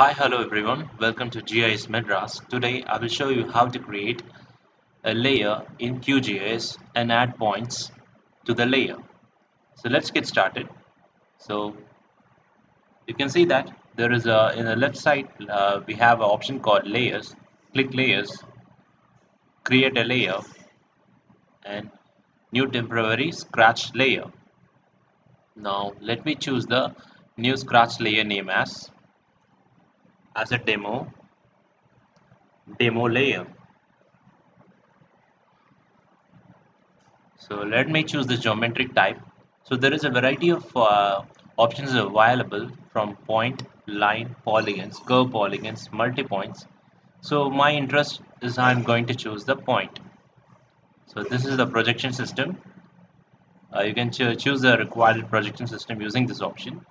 Hi, hello everyone, welcome to GIS Madras. Today I will show you how to create a layer in QGIS and add points to the layer. So let's get started. So you can see that there is a, in the left side we have an option called layers. Click layers, create a layer and new temporary scratch layer. Now let me choose the new scratch layer name as a demo layer. So let me choose the geometric type. So there is a variety of options available, from point, line, polygons, curve polygons, multi-points. So my interest is I'm going to choose the point. So this is the projection system. You can choose the required projection system using this option.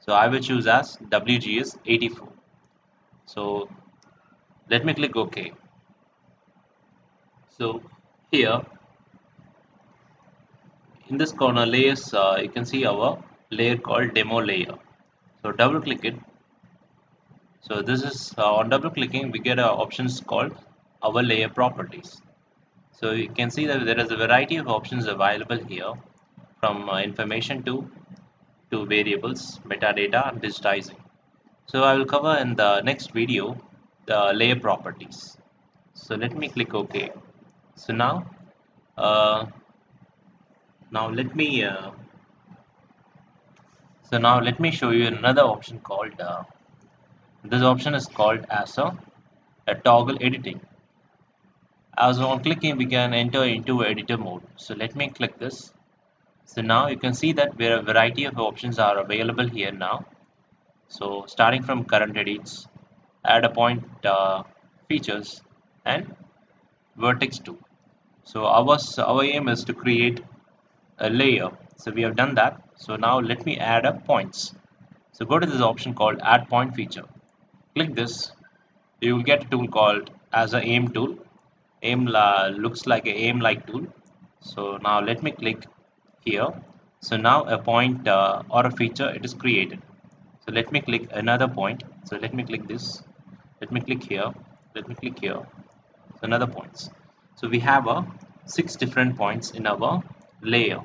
So I will choose as WGS84. So let me click OK. So here in this corner layers, you can see our layer called demo layer. So double click it. So this is on double clicking we get options called our layer properties. So you can see that there is a variety of options available here, from information to variables, metadata and digitizing. So I will cover in the next video the layer properties. So let me click OK. So now, let me show you another option called. This option is called as a toggle editing. As on clicking, we can enter into editor mode. So let me click this. So now you can see that there are a variety of options are available here now. So starting from current edits, add a point features and vertex 2. So our aim is to create a layer. So we have done that. So now let me add up points. So go to this option called add point feature. Click this. You will get a tool called as a aim tool. Aim looks like a aim like tool. So now let me click here. So now a point or a feature it is created. So let me click another point. So let me click this. Let me click here. Let me click here. So another points. So we have 6 different points in our layer.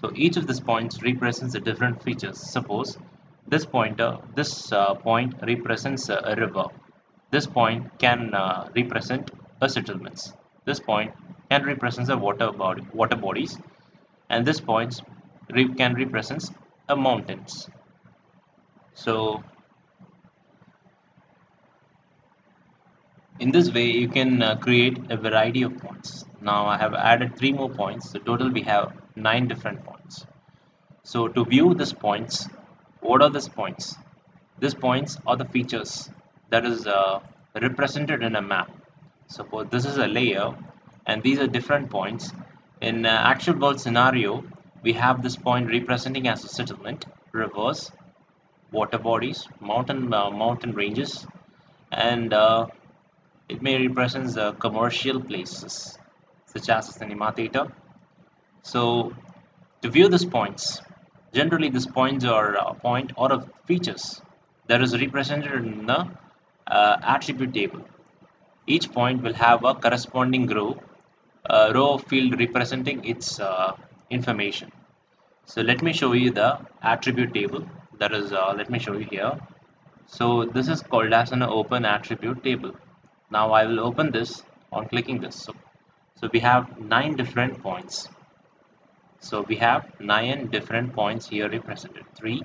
So each of these points represents a different features. Suppose this pointer, this point represents a river. This point can represent a settlements. This point can represent a water bodies, and this point can represent a mountains. So in this way you can create a variety of points. Now I have added 3 more points, so total we have 9 different points. So to view these points, what are these points? These points are the features that is represented in a map. Suppose this is a layer and these are different points. In actual world scenario, we have this point representing as a settlement, rivers, water bodies, mountain ranges, and it may represent the commercial places such as cinema theater. So to view these points, generally these points are a point or a features that is represented in the attribute table. Each point will have a corresponding row of field representing its information. So let me show you the attribute table. That is, let me show you here. So this is called as an open attribute table. Now I will open this on clicking this. So we have 9 different points. So we have 9 different points here represented, 3,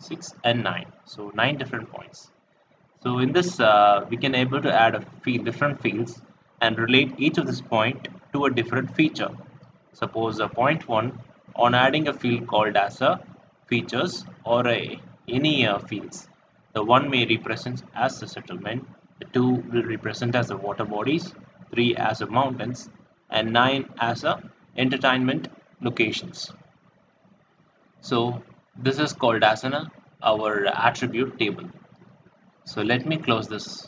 6 and 9. So 9 different points. So in this we can able to add a different fields and relate each of this point to a different feature. Suppose a point 1 on adding a field called as a features or any fields. The 1 may represent as the settlement, the 2 will represent as the water bodies, 3 as the mountains, and 9 as the entertainment locations. So this is called as an our attribute table. So let me close this.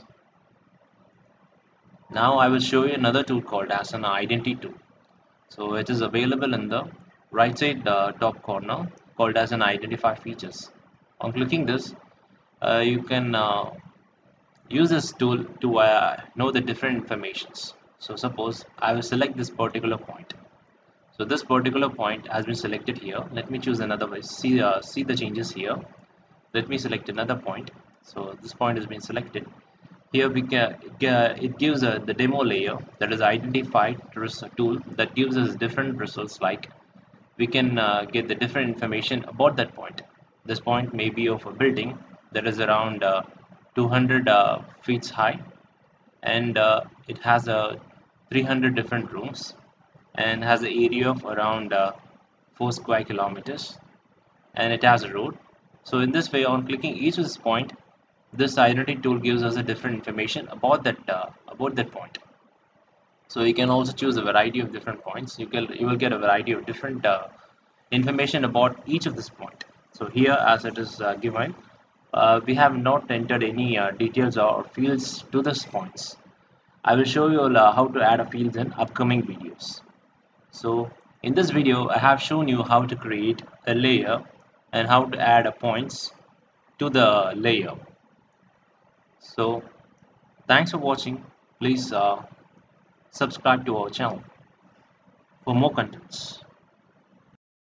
Now I will show you another tool called as an identity tool. So it is available in the right side top corner, called as an identify features. On clicking this, you can use this tool to know the different informations. So suppose I will select this particular point. So this particular point has been selected here. Let me choose another way. See the changes here. Let me select another point. So this point has been selected. Here we can, it gives the demo layer that is identified tool that gives us different results, like we can get the different information about that point. This point may be of a building that is around 200 feet high, and it has 300 different rooms and has an area of around 4 square kilometers, and it has a road. So in this way, on clicking each of this point, this identity tool gives us a different information about that point. So you can also choose a variety of different points. You will get a variety of different information about each of this point. So here, as it is given, we have not entered any details or fields to this points. I will show you how to add a fields in upcoming videos. So in this video, I have shown you how to create a layer and how to add a points to the layer. So thanks for watching. Please subscribe to our channel for more contents.